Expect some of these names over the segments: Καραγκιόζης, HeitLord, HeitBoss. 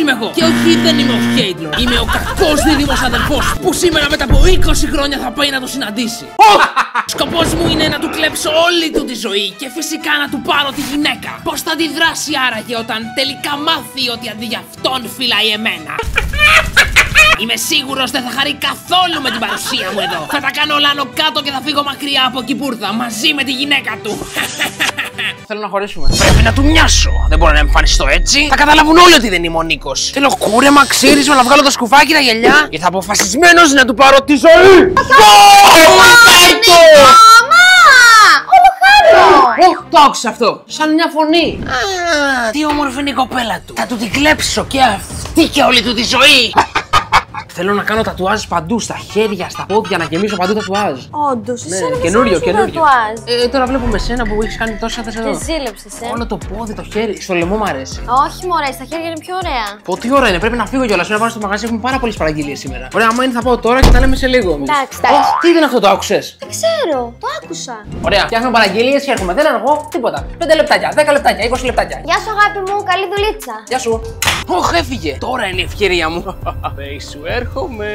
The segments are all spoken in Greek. είμαι εγώ. Και όχι, δεν είμαι ο HeitLord. Είμαι ο κακός δίδυμος αδερφός που σήμερα μετά από 20 χρόνια θα πάει να το συναντήσει. Σκοπός μου είναι να του κλέψω όλη του τη ζωή και φυσικά να του πάρω τη γυναίκα. Πώς θα αντιδράσει άραγε όταν τελικά μάθει ότι αντί για αυτόν φυλάει εμένα? Είμαι σίγουρος δεν θα χαρεί καθόλου με την παρουσία μου εδώ. Θα τα κάνω όλα άνω κάτω και θα φύγω μακριά από εκεί που ήρθα, μαζί με τη γυναίκα του. Θέλω να χωρίσουμε. Πρέπει να του μοιάσω. Δεν μπορώ να εμφανιστώ έτσι. Θα καταλάβουν όλοι ότι δεν είμαι ο Νίκος. Θέλω κούρεμα, ξύρισμα, να βγάλω τα σκουφάκια, τα γυαλιά. Και θα αποφασισμένος να του πάρω τη ζωή. Το άκουσα αυτό, σαν μια φωνή. Τι όμορφη είναι η κοπέλα του. Θα του την κλέψω και αυτή και όλη του τη ζωή. Θέλω να κάνω τατουάζ παντού, στα χέρια, στα πόδια, να γεμίσω παντού τατουάζ. Όντως, ναι, εσύ καινούριο. Τώρα βλέπουμε εσένα που έχεις κάνει τόσα τες εδώ. Και ζήλεψες, όλο το πόδι, το χέρι, στο λαιμό μου αρέσει. Όχι μωρέ, στα χέρια είναι πιο ωραία. Πω τι ώρα είναι, πρέπει να φύγω κιόλας. Πρέπει να πάω στο μαγαζί, έχουμε πάρα πολλές παραγγελίες σήμερα. Ωραία, άμα είναι θα πάω τώρα και τα λέμε σε λίγο. Εντάξει, εντάξει. Τι ήταν αυτό, το άκουσες? Δεν ξέρω, το άκουσα. Ωραία, φτιάχνω παραγγελίες και έρχομαι. Δεν αργώ τίποτα. 5 λεπτάκια, 10 λεπτάκια, 20 λεπτάκια. Γεια σου, αγάπη μου, καλή δουλίτσα. Γεια σου. Ωχ, έφυγε. Τώρα είναι η ευκαιρία μου. Σου έρχομαι.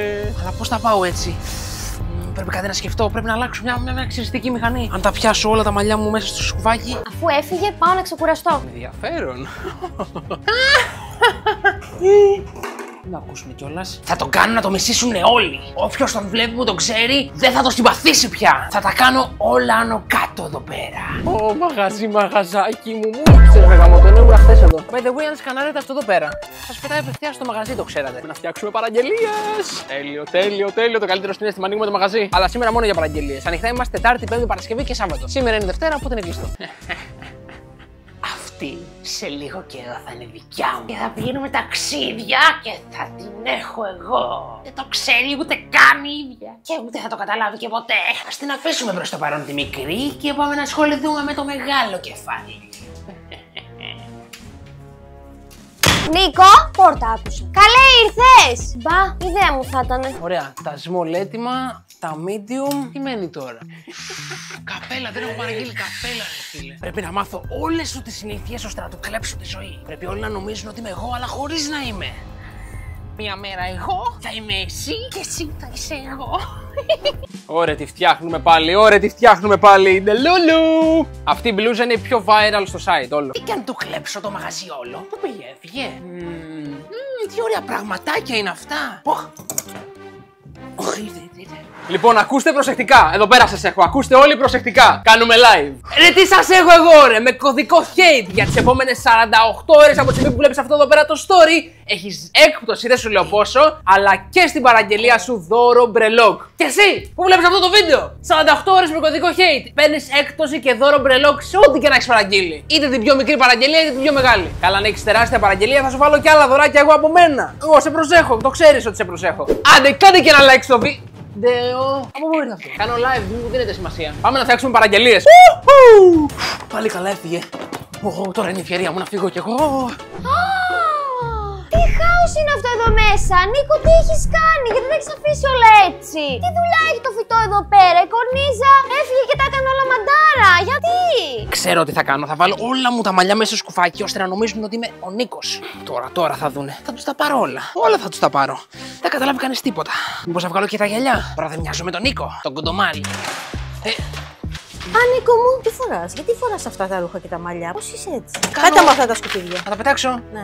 Αλλά πώς θα πάω έτσι? Πρέπει κάτι να σκεφτώ. Πρέπει να αλλάξω μια ξυριστική μηχανή. Αν τα πιάσω όλα τα μαλλιά μου μέσα στο σκουβάκι. Αφού έφυγε, πάω να ξεκουραστώ. Ενδιαφέρον. Να ακούσουμε κιόλας. Θα τον κάνω να το μισήσουν όλοι. Όποιος τον βλέπει που τον ξέρει, δεν θα το συμπαθήσει πια. Θα τα κάνω όλα άνω κάτω εδώ πέρα. Ω, μαγαζάκι μου. Ξέρεις, γαμώ, τον ήμουν χθες εδώ. By the way, αν σκανάρετε αυτό εδώ πέρα, σας πετάει απευθείας στο μαγαζί, το ξέρατε. Να φτιάξουμε παραγγελίες. Τέλειο, τέλειο, τέλειο. Το καλύτερο συνέστημα, ανοίγουμε το μαγαζί. Αλλά σήμερα μόνο για παραγγελίες. Ανοιχτά είμαστε Τετάρτη, Πέμπτη, Παρασκευή και Σάββατο. Σήμερα είναι Δευτέρα, οπότε είναι κλειστό. Σε λίγο καιρό θα είναι δικιά μου. Και θα πηγαίνουμε ταξίδια και θα την έχω εγώ. Δεν το ξέρει ούτε καν η ίδια. Και ούτε θα το καταλάβει και ποτέ. Ας την αφήσουμε προς το παρόν τη μικρή και πάμε να ασχοληθούμε με το μεγάλο κεφάλι. Νίκο, πόρτα άκουσα. Καλέ ήρθες! Μπα, ιδέα μου θα ήταν. Ωραία, τα small έτοιμα, τα medium. Τι μένει τώρα? Καπέλα, δεν έχω παραγγείλει καπέλα, ρε φίλε. Πρέπει να μάθω όλες σου τις συνήθειες ώστε να του κλέψω τη ζωή. Πρέπει όλοι να νομίζουν ότι είμαι εγώ, αλλά χωρίς να είμαι. Μια μέρα εγώ θα είμαι εσύ και εσύ θα είσαι εγώ. Ωραία, τη φτιάχνουμε πάλι, ωραία, τη φτιάχνουμε πάλι. Ντελούλου! Αυτή η μπλούζα είναι η πιο viral στο site όλο. Τι κι αν του κλέψω το μαγαζί όλο, το πήγε, έφυγε. Τι ωραία πραγματάκια είναι αυτά. Λοιπόν, ακούστε προσεκτικά. Εδώ πέρα σας έχω. Ακούστε όλοι προσεκτικά. Κάνουμε live. Ρε, τι σας έχω εγώ, ρε, με κωδικό hate για τις επόμενες 48 ώρες από τη στιγμή που βλέπεις αυτό εδώ πέρα το story. Έχεις έκπτωση, δεν σου λέω πόσο, αλλά και στην παραγγελία σου δώρο μπρελόκ. Και εσύ που βλέπεις αυτό το βίντεο, 48 ώρες με κωδικό hate, παίρνεις έκπτωση και δώρο μπρελόκ σε ό,τι και να έχεις παραγγείλει. Είτε την πιο μικρή παραγγελία είτε την πιο μεγάλη. Καλά, αν έχεις τεράστια παραγγελία, θα σου βάλω κι άλλα δωράκια εγώ από μένα. Εγώ σε προσέχω, το ξέρεις ότι σε προσέχω. Άντε, κάντε και ένα like στο βίντεο. Από πού ήρθε αυτό? Κάνω live, δεν μου δίνεται σημασία. Πάμε να φτιάξουμε παραγγελίες. Πάλι καλά έφυγε. Τώρα είναι η ευκαιρία μου να φύγω κι εγώ. Τι χάος είναι αυτό εδώ μέσα. Νίκο, τι έχεις κάνει? Γιατί δεν έχεις αφήσει όλα έτσι? Τι δουλειά έχει το φυτό εδώ πέρα? Η κορνίζα έφυγε και τα έκανε όλα μαντάρα. Γιατί? Ξέρω τι θα κάνω. Θα βάλω όλα μου τα μαλλιά μέσα στο σκουφάκι ώστε να νομίζουν ότι είμαι ο Νίκος. Τώρα θα δούνε. Θα τους τα πάρω όλα. Όλα θα τους τα πάρω. Δεν καταλάβει κανείς τίποτα. Μήπως θα βγάλω και τα γυαλιά? Τώρα δεν μοιάζω με τον Νίκο, τον κοντομάλι. Α, Νίκο μου, τι φοράς? Γιατί φοράς αυτά τα ρούχα και τα μαλλιά? Πώς είσαι έτσι? Κάτα με αυτά τα σκουπίδια. Θα τα πετάξω. Ναι,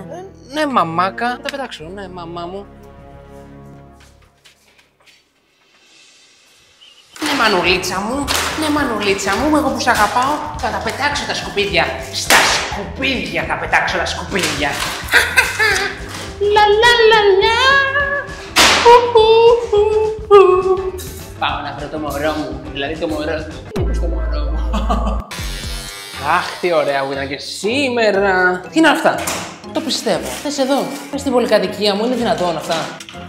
ναι μαμάκα. Θα τα πετάξω, ναι, μαμά μου. Ναι, μανουλίτσα μου, ναι, μανουλίτσα μου, εγώ που σ' αγαπάω, θα τα πετάξω τα σκουπίδια. Στα σκουπίδια θα πετάξω τα σκουπίδια. Λα λα λα λα. Πάω να βρω το μωρό μου, δηλαδή το μωρό του. Αχ, τι ωραία που ήταν και σήμερα. Τι είναι αυτά? Το πιστεύω. Θες εδώ. Μες στην πολυκατοικία μου, είναι δυνατόν αυτά?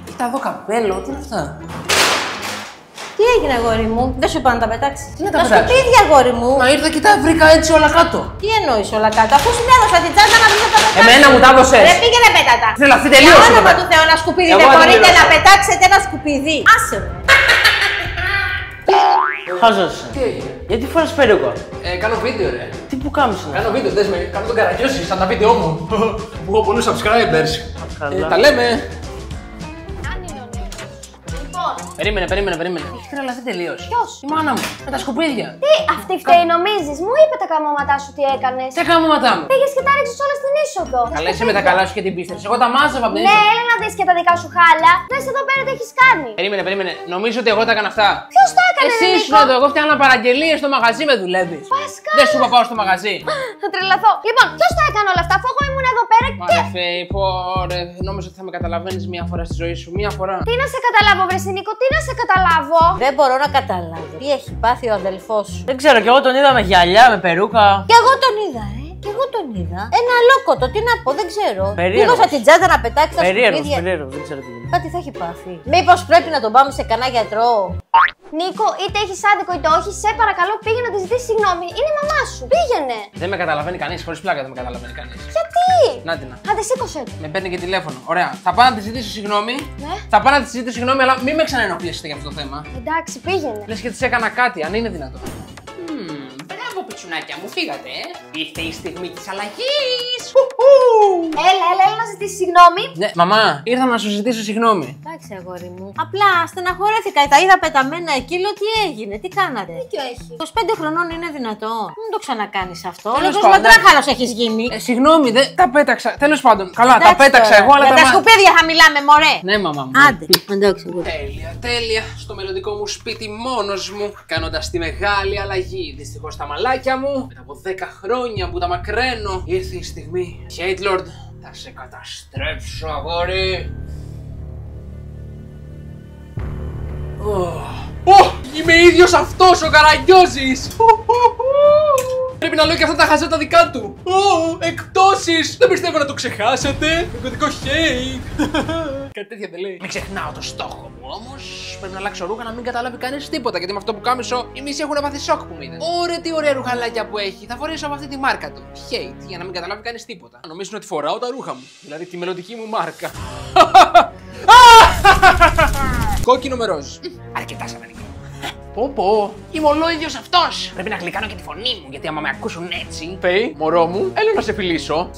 Κοίτα εδώ καπέλο, τι είναι αυτά? Τι έγινε, αγόρι μου? Δεν σου είπα να τα πετάξεις? Τι να τα πετάξεις? Τα σκουπίδια, αγόρι μου. Μα ήρθα, κοιτά, βρήκα έτσι όλα κάτω. Τι εννοείς όλα κάτω? Αφού σου έδωσα την τσάντα να πεις να τα πετάξεις. Εμένα μου τα έδωσες. Ρε, πήγαινε πέτατα. Τρελαθεί τελείως. Για όνομα του Θεού, ένα σκουπίδι. Δεν μπορείτε να πετάξετε ένα σκουπίδι? Άσε με. Χάζεσαι. Τι έγινε? Γιατί φοράς περούκα? Κάνω βίντεο, ρε. Τι που κάμισε? Κάνω βίντεο, δες με. Κάνω τον καραγιώσει σαν τα βίντεο μου. Που έχω πολλούς subscribers. Τα λέμε! Περίμενε. Έχει τρελαθεί τελείως. Ποιος? Η μάνα μου. Με τα σκουπίδια. Τι, αυτή φταίει, νομίζεις? Μου είπε τα καμώματά σου τι έκανες. Τι καμώματά μου? Πήγες και τα ρίξες όλα στην είσοδο. Καλά, είσαι με τα καλά σου και την πίστευες. Εγώ τα μάζευα από την είσοδο. Ναι, έλα να δεις και τα δικά σου χάλα. Δες εδώ πέρα τι έχεις κάνει. Περίμενε. Νομίζω ότι εγώ τα έκανα αυτά. Ποιος τα έκανε? Εσύ ήσουν εδώ. Εγώ φτιάχνα παραγγελίες στο μαγαζί με δουλεύεις. Δεν σου είπα πάω στο μαγαζί. Θα τρελαθώ. Λοιπόν, ποιος τα έκανε όλα αυτά? Αφού εγώ ήμουν εδώ πέρα και. Μαλαφέι, πόρε. Νόμιζα ότι θα με καταλαβαίνεις μία φορά στη ζωή σου. Μία φορά. Τι να σε καταλάβω, Βρεσινίκο, τι να σε καταλάβω. Δεν μπορώ να καταλάβω. Τι έχει πάθει ο αδελφός σου? Δεν ξέρω, κι εγώ τον είδα με γυαλιά, με περούκα. Κι εγώ τον είδα, Ένα αλόκοτο, τι να πω, δεν ξέρω. Πήγωσα την τσάντα να πετάξει τα σκουπίδια. Δεν ξέρω τι είναι. Κάτι θα έχει πάθει. Μήπως πρέπει να τον πάμε σε κανένα γιατρό? Νίκο, είτε έχεις άδικο είτε όχι, σε παρακαλώ πήγαινε να τη ζητήσεις συγγνώμη. Είναι η μαμά σου, πήγαινε. Δεν με καταλαβαίνει κανείς, χωρίς πλάκα δεν με καταλαβαίνει κανείς. Γιατί? Να. Άντε, σήκωσε. Με παίρνει και τηλέφωνο. Ωραία. Θα πάω να τη ζητήσω συγγνώμη. Ναι. Θα πάω να τη ζητήσω συγγνώμη, αλλά μην με ξαναενοχλήσετε για αυτό το θέμα. Εντάξει, πήγαινε. Λες και της έκανα κάτι, αν είναι δυνατόν. Τσουνάκια μου, φύγατε. Ήρθε η στιγμή της αλλαγής. Έλα να ζητήσεις συγγνώμη. Ναι, μαμά, ήρθα να σου ζητήσω συγγνώμη. Εντάξει, αγόρι μου. Απλά στεναχωρέθηκα. Τα είδα πεταμένα εκεί, λέω τι έγινε, τι κάνατε. Δίκιο έχει. 25 χρονών είναι δυνατό. Μην το ξανακάνεις αυτό. Λόγος μαντράχαλος έχεις γίνει. Συγγνώμη, δεν τα πέταξα. Τέλος πάντων, καλά, εντάξει, τα πέταξα εγώ, αλλά τα σκουπίδια θα μιλάμε, μωρέ. Ναι, μαμά μου. Άντε, εντάξει, εγώ. Τέλεια. Στο μελλοντικό μου σπίτι μόνος μου, κάνοντας τη μεγάλη αλλαγή. Δυστυχώς τα μαλάκια. Μου. Μετά από 10 χρόνια που τα μακραίνω, ήρθε η στιγμή. HeitLord, θα σε καταστρέψω, αγόρι. Είμαι ίδιος αυτός ο Καραγκιόζης. Πρέπει να λέω και αυτά τα χαζά τα δικά του. Εκπτώσεις. Δεν πιστεύω να το ξεχάσατε. Κωδικό χέι. Κάτι τέτοια δεν λέει. Μην ξεχνάω το στόχο μου όμως. Πρέπει να αλλάξω ρούχα να μην καταλάβει κανείς τίποτα. Γιατί με αυτό που κάμισο οι μισοί έχουν πάθει σοκ που μου είδε. Ωραία, τι ωραία ρουχαλάκια που έχει. Θα φορέσω από αυτή τη μάρκα του. Hate, για να μην καταλάβει κανείς τίποτα. Νομίζουν ότι φοράω τα ρούχα μου. Δηλαδή τη μελλοντική μου μάρκα. Κόκκινο με ροζ. Αρκετά σαν ανοιχτό. Πω, είμαι ολόιδιος αυτός. Πρέπει να γλυκάνω και τη φωνή μου. Γιατί άμα με ακούσουν έτσι. Φέι, μωρό μου, έλα να σε φιλήσω.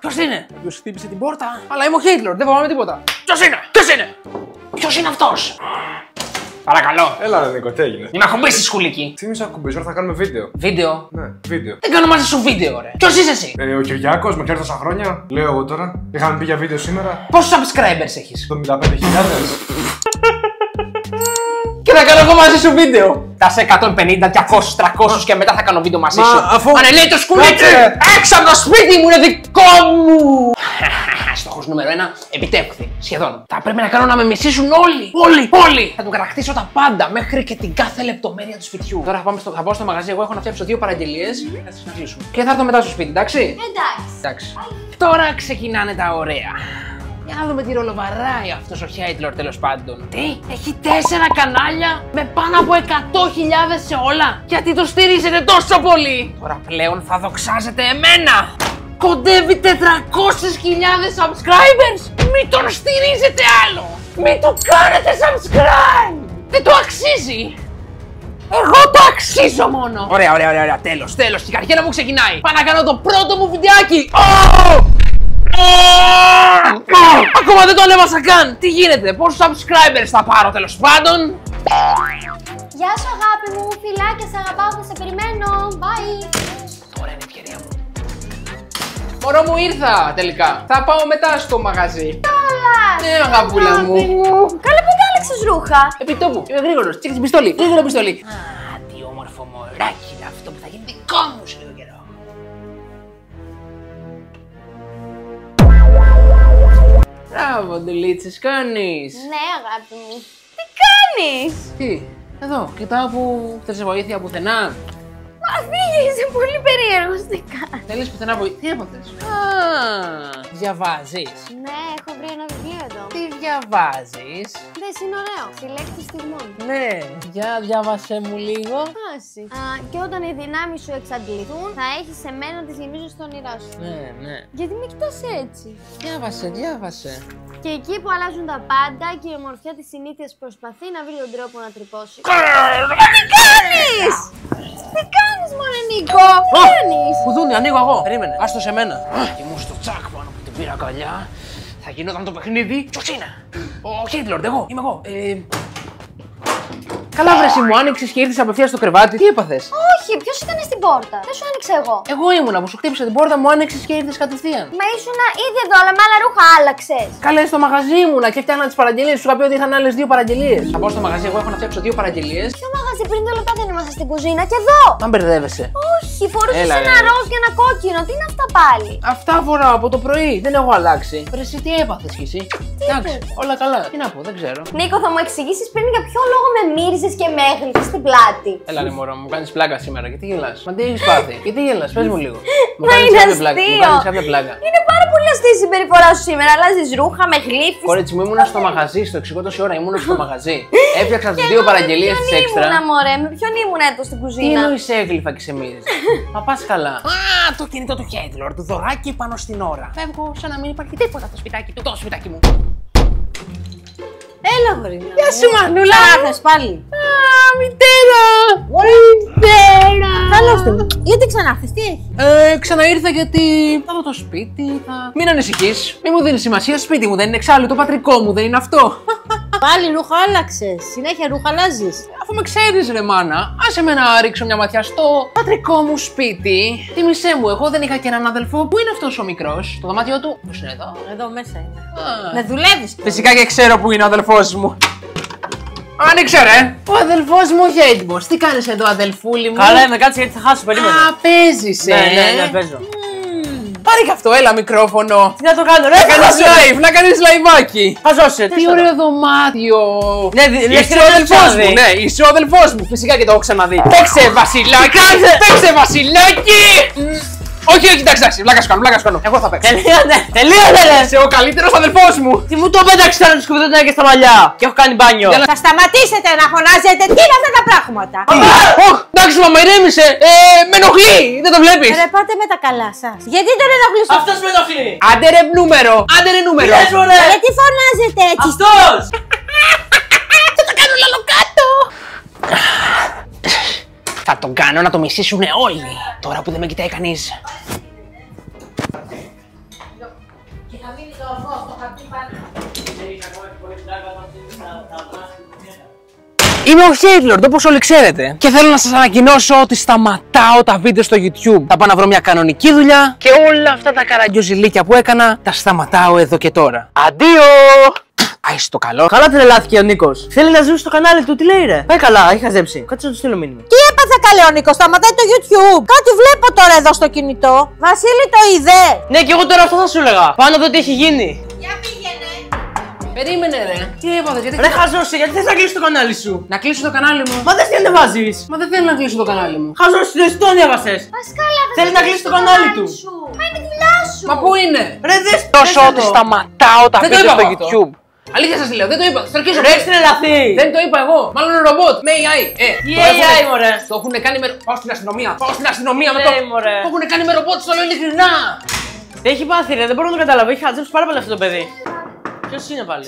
Ποιος είναι? Ποιος χτύπησε την πόρτα? Αλλά είμαι ο HeitLord, δεν φοβάμαι τίποτα. Ποιος είναι? Ποιος είναι αυτός? Παρακαλώ. Έλα ρε Νίκο, τι έγινε? Μην με ακουμπήσεις σκουλίκι. Τι μη σε ακουμπήσω, θα κάνουμε βίντεο. Βίντεο? Ναι, βίντεο. Δεν κάνω μαζί σου βίντεο, ρε. Ποιος είσαι εσύ? Ο Κυριάκος, με ξέρει τόσα χρόνια. Λέω εγώ τώρα. Είχαμε πει για βίντεο σήμερα. Πόσους subscribers έχεις? 75.000. Και θα κάνω εγώ μαζί σου βίντεο. Τα σε 150, 200, 300 και μετά θα κάνω βίντεο μαζί σου. Ανελέει το σκουλίκι! Έξω από το σπίτι μου, είναι δικό μου! Στόχος νούμερο 1, επιτεύχθη. Σχεδόν. Θα πρέπει να κάνω να με μισήσουν όλοι! Θα του κατακτήσω τα πάντα μέχρι και την κάθε λεπτομέρεια του σπιτιού. Τώρα θα πάω στο μαγαζί. Εγώ έχω να φτιάξω 2 παραγγελίες. Θα τις κλείσουμε. Και θα έρθω μετά στο σπίτι, εντάξει? Εντάξει. Τώρα ξεκινάνε τα ωραία. Για να δούμε τι ρόλο βαράει αυτός ο HeitLord τέλος πάντων. Τι, έχει 4 κανάλια με πάνω από 100.000 σε όλα. Γιατί το στηρίζετε τόσο πολύ? Τώρα πλέον θα δοξάζετε εμένα. Κοντεύει 400.000 subscribers! Μην τον στηρίζετε άλλο! Μην του κάνετε subscribe! Δεν το αξίζει! Εγώ το αξίζω μόνο! Ωραία, τέλος, η καριέρα μου ξεκινάει! Πάω να κάνω το πρώτο μου βιντεάκι! Ακόμα δεν το ανέβασα καν! Τι γίνεται, πόσους subscribers θα πάρω τέλος πάντων? Γεια σου αγάπη μου, φιλάκια, σ' αγαπάω, θα σε περιμένω, bye! Τώρα είναι η ευκαιρία μου. Μωρό μου, ήρθα τελικά. Θα πάω μετά στο μαγαζί. Ναι, αγαπούλα μου. Καλά, πού διάλεξες ρούχα? Επιτόπου, είμαι γρήγορος. Τσίκ την πιστόλη. Γρήγορο πιστόλη. Α, τι όμορφο μωράκι είναι αυτό που θα γίνει δικό μου σε λίγο καιρό. Μπράβο, ντουλίτσες, κάνεις. Ναι, αγάπη μου. Τι κάνεις? Τι, εδώ, κοιτάω που θες βοήθεια πουθενά. Αφήγησε πολύ περίεργος, τι κάνεις? Θέλεις πουθενά βοήθεια? Τι έπαθες? Διαβάζεις? Ναι, έχω βρει ένα βιβλίο εδώ. Τι διαβάζεις? Δες, είναι ωραίο. Συλλέκτη στιγμών. Ναι, για διάβασέ μου λίγο. Άση. Και όταν οι δυνάμεις σου εξαντληθούν, θα έχεις εμένα να τις γεμίζεις στο όνειρά σου. Ναι. Γιατί με κοιτάς έτσι? Διάβασε. Και εκεί που αλλάζουν τα πάντα και η ομορφιά της συνήθειας προσπαθεί να βρει τον τρόπο να τρυπώσει. Τι κάνεις? κάνεις μωρέ Νίκο, τι κάνεις? Κουδούνι, ανοίγω εγώ, περίμενε, άστο σε μένα. Ήμουν στο τσακ πάνω που την πήρα αγκαλιά. Θα γινόταν το παιχνίδι, ποιος είναι? Ο HeitLord, εγώ, είμαι εγώ. Καλά βρε εσύ, μου άνοιξες και ήρθες απευθείας στο κρεβάτι, τι έπαθες? Όχι, ποιος ήταν στην πόρτα, δεν σου άνοιξα εγώ. Εγώ ήμουνα που σου χτύπησα την πόρτα, μου άνοιξες και ήρθες κατευθείαν. Μα ήσουνα ήδη εδώ, αλλά με άλλα ρούχα άλλαξες. Καλά, στο μαγαζί ήμουνα και φτιάχνα τις παραγγελίες, σου είχα πει ότι είχαν άλλες δύο παραγγελίες. Θα πάω στο μαγαζί, εγώ έχω να φτιάξω δύο παραγγελίες. Ποιο μαγαζί, πριν δύο λεπτά δεν ήμασταν στην κουζίνα και εδώ. Αν μπερδεύεσαι. Όχι, φορούσες ένα ροζ και ένα κόκκινο, τι είναι αυτά πάλι? Αυτά φοράω από το πρωί, δεν έχω αλλάξει. Βρε εσύ, τι έπαθες κι εσύ? Εντάξει, όλα καλά. Τι να πω, δεν ξέρω. Νίκο, θα μου εξηγήσεις πριν για ποιο λόγο με μύριζες και με έγλυψες στην πλάτη? Έλα ρε μωρό, μου κάνεις πλάκα σήμερα, γιατί γελάς? Μα τι έχεις πάθει, γιατί γελάς, πες μου λίγο. Μα είναι αστείο. Είναι πάρα πολύ αστεία η συμπεριφορά σου σήμερα. Αλλάζεις ρούχα, με γλύφεις. Κορίτσι μου, ήμουν στο μαγαζί, στο εξηγώ τόση ώρα, ήμουν στο μαγαζί. Έφτιαξα τις δύο παραγγελίες της έξτρα. Ήμουνα μωρέ, με ποιον ήμουν εδώ στην κουζίνα? Τι εννοείς έγλυφα και σε μύριζες? Μα πας καλά. Α, το κινητό του HeitLord, το δωράκι πάνω στην ώρα. Φεύγω σαν να μην υπάρχει τίποτα το σπιτάκι του, το σπιτάκι μου. Έλα, γορίνα. Γεια σου, Μανούλα. Άρχες πάλι. Α, μητέρα. Μητέρα. Καλώς το. Γιατί ξανάρθες, τι έχει? Ξαναήρθα γιατί θα δω το σπίτι, θα... Μην ανησυχείς. Μην μου δίνεις σημασία, σπίτι μου δεν είναι, εξάλλου το πατρικό μου δεν είναι αυτό. Πάλι ρούχα άλλαξες. Συνέχεια ρούχα αλλάζεις. Αφού με ξέρεις ρε μάνα, άσε με να ρίξω μια ματιά στο πατρικό μου σπίτι. Τίμησέ μου, εγώ δεν είχα και έναν αδελφό. Πού είναι αυτός ο μικρός? Το δωμάτιό του, πώς είναι εδώ? Εδώ μέσα είναι. Με δουλεύεις τώρα. Φυσικά και ξέρω που είναι ο αδελφός μου. Άνοιξε ρε! Ο αδελφός μου HeitBoss. Τι κάνεις εδώ, αδελφούλη μου? Καλά είμαι, κάτσε γιατί θα χάσω, περίμενε. Α, παίζεις, ναι, παίζω. Πάρε κι αυτό, έλα μικρόφωνο. Τι να το κάνω, ρε! Να κάνεις live, να κάνεις λαϊβάκι. Χαζώσε, τι ωραίο δωμάτιο. Ναι, είσαι ο αδελφός μου, ναι, είσαι ο αδελφός μου. Φυσικά και το έχω ξαναδεί. Παίξε βασιλάκι, παίξε βασιλάκι. Όχι, εντάξει, βλάκα σου κάνω, βλάκα σου κάνω. Εγώ θα παίξω. Τελείωνε, τελείωνε λε. Είσαι ο καλύτερος αδελφός μου. Τι μου το πέταξε τώρα, σκουπιδόταν και στα μαλλιά. Και έχω κάνει μπάνιο. Θα σταματήσετε να φωνάζετε, τι είναι αυτά τα πράγματα? Ωχ, εντάξει, μα ηρέμησε. Με ενοχλεί, δεν το βλέπεις. Ρε, πάτε με τα καλά σας. Γιατί τον ενοχλεί? Αυτό με ενοχλεί. Άντε ρε νούμερο, άντε ρε νούμερο. Γιατί φωνάζετε έτσι? Αυτό. Θα το κάνω λαλοκάτω. Θα τον κάνω να το μισήσουνε όλοι, τώρα που δεν με κοιτάει κανείς. Είμαι ο HeitLord, όπως όλοι ξέρετε. Και θέλω να σας ανακοινώσω ότι σταματάω τα βίντεο στο YouTube. Θα πάω να βρω μια κανονική δουλειά και όλα αυτά τα καραγκιοζηλίκια που έκανα τα σταματάω εδώ και τώρα. Αντίο! Άισε το καλό. Καλά τρελάθηκε ο Νίκος. Θέλει να ζήσει στο κανάλι του, τι λέει ρε? Πάει καλά, έχει χαζέψει. Κάτσε να του στείλω μήνυμα. Τι έπαθε καλέ ο Νίκος, σταματάει το YouTube. Κάτι βλέπω τώρα εδώ στο κινητό. Βασίλη το είδε. Ναι, και εγώ τώρα αυτό θα σου έλεγα. Πάνω εδώ τι έχει γίνει. Για πήγαινε. Περίμενε ρε. Τι έπαθε, γιατί? Ρε χαζώσαι, γιατί θες να κλείσει το κανάλι σου? Να κλείσω το κανάλι μου? Μα δεν θέλει να βάζεις. Μα δεν θέλει να κλείσω το κανάλι μου. Χαζώσαι, δεν το διάβασε. Θέλει να κλείσει το κανάλι του. Μα είναι δουλειά σου. Μα πού είναι? Ρε δες τόσο ότι σταματάω τα βίντεο στο YouTube. Αλήθεια σας λέω, δεν το είπα. Στρακίζω. Ρε τρελαθή. Δεν το είπα εγώ. Μάλλον είναι ρομπότ. Με AI. AI μωρέ. Το έχουν κάνει με. Πάω στην αστυνομία. Πάω στην αστυνομία με το. Το έχουν κάνει με ρομπότ, στο λέω ειλικρινά. Τι έχει πάθει ρε, δεν μπορώ να το καταλάβω. Έχει χαζέψει πάρα πολύ αυτό το παιδί. Ποιο είναι πάλι?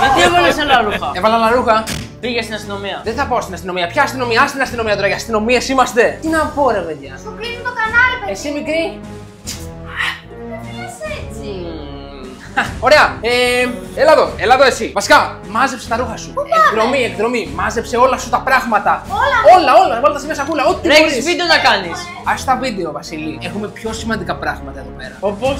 Γιατί έβαλε άλλα ρούχα? Έβαλα άλλα ρούχα. Πήγε στην αστυνομία. Δεν θα πάω στην αστυνομία. Ποια αστυνομία? Στην αστυνομία τώρα, για αστυνομίε είμαστε. Τι να πω ρε παιδιά. Σου κλείνει το κανάλι παιδιά. Εσύ μικρή. Ωραία, έλα εδώ, έλα εδώ εσύ. Βασικά, μάζεψε τα ρούχα σου. Εκδρομή, εκδρομή. Μάζεψε όλα σου τα πράγματα. Όλα. Βάλτε τα σε μια σακούλα. Ό,τι μπορείς. Έχεις βίντεο να κάνεις. Ας τα βίντεο, Βασίλη. Έχουμε πιο σημαντικά πράγματα εδώ πέρα. Όπως?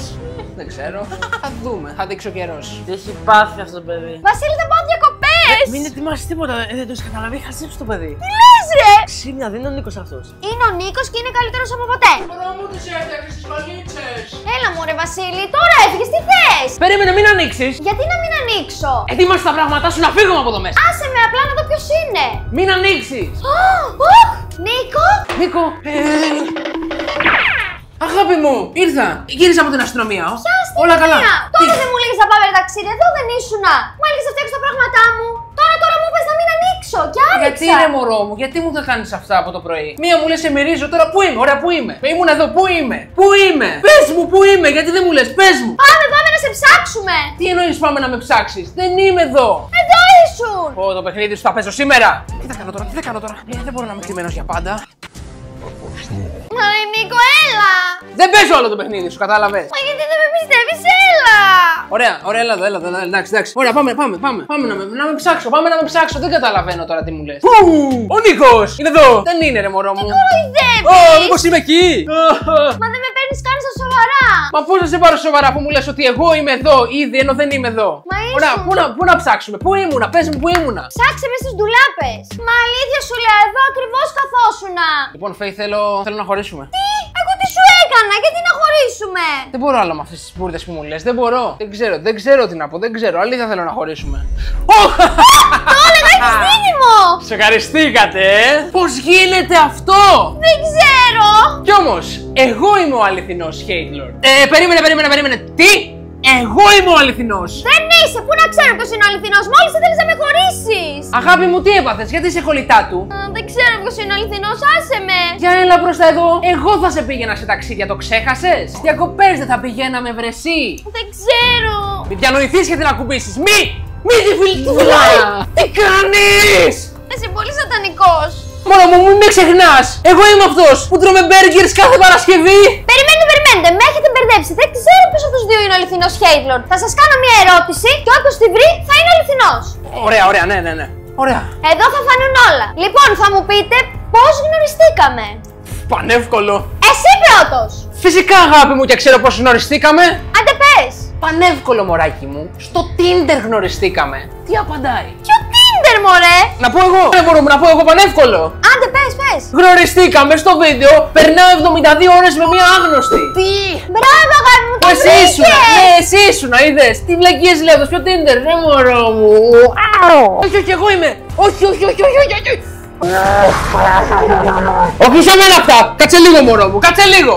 Δεν ξέρω. Θα δούμε, θα δείξει ο καιρός. Τι έχει πάθει αυτό το παιδί. Βασίλη, θα πάω διακοπές. Μην ετοιμάσεις τίποτα, δεν το έχει καταλάβει. Έχει χαζέψει το παιδί. Τι λες ρε? Ξύμια, δεν είναι ο Νίκος αυτός. Είναι ο Νίκος και είναι καλύτερος από ποτέ. Τώρα μου τις έφτιαξες τις βαλίτσες. Έλα μου ρε Βασίλη, τώρα έφυγες, τι θες? Περίμενε, μην ανοίξεις. Γιατί να μην ανοίξω? Ετοίμασε τα πράγματά σου να φύγουμε από εδώ μέσα. Άσε με, απλά να δω ποιος είναι. Μην ανοίξεις. Νίκο. Νίκο. Αγάπη μου, ήρθα. Γύρισα από την αστυνομία. Ποια αστυνομία? Όλα καλά. Τότε δεν μου λέγες να πάμε ταξίδι, εδώ δεν ήσουνα. Μου έλεγες να φτιάξω τα πράγματά μου. Τώρα μου είπες να μην ανοίξω και άνοιξα. Γιατί ρε μωρό μου, γιατί μου τα κάνεις αυτά από το πρωί? Μία μου λες σε μυρίζω, τώρα πού είμαι, ωραία πού είμαι. Ήμουν εδώ, πού είμαι, πού είμαι. Πες μου πού είμαι, γιατί δεν μου λες, πες μου. Πάμε να σε ψάξουμε. Τι εννοείς πάμε να με ψάξεις? Δεν είμαι εδώ. Εδώ ήσουν. Ω, το παιχνίδι σου θα παίζω σήμερα. Τι θα κάνω τώρα, δεν μπορώ να είμαι κρυμμένος για πάντα. Μα Νίκο, έλα! Δεν παίζω όλο το παιχνίδι σου, κατάλαβες. Μα γιατί δεν με πιστεύεις, έλα! Ωραία, ωραία, έλα εδώ, έλα εδώ. Εντάξει, εντάξει. Ωραία, πάμε. Πάμε να με ψάξω, Δεν καταλαβαίνω τώρα τι μου λες. Ο Νίκος! Είναι εδώ! Δεν είναι, ρε μωρό μου. Μήπως είμαι εκεί! Μα δεν με παίρνεις καν στα σοβαρά! Μα πώς να σε πάρω σοβαρά που μου λες ότι εγώ είμαι εδώ ήδη ενώ δεν είμαι εδώ. Μα ήσουν. Ωραία, πού να ψάξουμε, πού ήμουνα, πες μου πού ήμουνα. Ψάξε με στις ντουλάπες. Μα αλήθεια σου λέω, εδώ ακριβώς καθόσουνα. Λοιπόν, Φέι, θέλω να χωρίσουμε. Τι, εγώ τι σου έκανα, γιατί να χωρίσουμε. Δεν μπορώ άλλο με αυτές τις μπουρδες που μου λες, δεν μπορώ. Δεν ξέρω τι να πω, δεν ξέρω, αλήθεια θέλω να χωρίσουμε. Το έλεγα, έχεις δίδυμο. Σε ευχαριστήκατε, πώς γίνεται αυτό. Δεν ξέρω. Κι όμως, εγώ είμαι ο αληθινός HeitLord. Περίμενε, τι. Εγώ είμαι ο αληθινός! Δεν είσαι! Πού να ξέρω ποιος είναι ο αληθινός! Μόλις ήθελες να με χωρίσεις! Αγάπη μου, τι έπαθες, γιατί είσαι κολλητά του! Δεν ξέρω ποιος είναι ο αληθινός, άσε με! Για έλα μπροστά εδώ! Εγώ θα σε πήγαινα σε ταξίδια, το ξέχασες! Στις διακοπές δεν θα πηγαίναμε, βρε εσύ! Δεν ξέρω! Μην διανοηθείς και την ακουμπήσεις! Μη τη φυλάει! Τι κάνεις! Είσαι πολύ σατανικός! Μόνο μου, μην ξεχνάς! Εγώ είμαι αυτός που τρώμε μπέργκερς κάθε Παρασκευή! Περιμένετε, με έχετε μπερδέψει. Δεν ξέρω ποιος από τους δύο είναι ο αληθινός HeitLord. Θα σας κάνω μια ερώτηση και όποιος τη βρει θα είναι αληθινός. Ωραία, ναι. Ωραία. Εδώ θα φανούν όλα. Λοιπόν, θα μου πείτε πώς γνωριστήκαμε. Πανεύκολο. Εσύ πρώτος. Φυσικά, αγάπη μου, και ξέρω πώς γνωριστήκαμε. Άντε πες. Πανεύκολο, μωράκι μου. Στο Tinder γνωριστήκαμε. Τι απαντάει. Ποιο Tinder, μωρέ. Να πω εγώ. Δεν μπορούμε να πω εγώ πανεύκολο. Άντε πες. Γνωριστήκαμε στο βίντεο, περνάω 72 ώρες με μία άγνωστη. Τι! Μπράβο, αγάπη μου, το βρήκες! Εσύ ήσουνα, είδες! Τι βλακίες λέω, το πιο Tinder, ρε μωρό μου! Όχι, εγώ είμαι! Όχι! Όχι, σε μένα αυτά! Κάτσε λίγο, μωρό μου, κάτσε λίγο!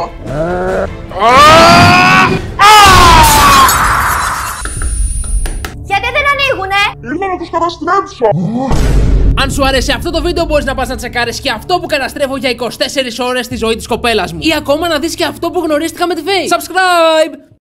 Γιατί δεν ανοίγουνε! Ήρθα να τους καταστρέψω! Αν σου αρέσει αυτό το βίντεο, μπορείς να πας να τσεκάρεις και αυτό που καταστρέφω για 24 ώρες στη ζωή της κοπέλας μου. Ή ακόμα να δεις και αυτό που γνωρίστηκα με τη Faye. Subscribe!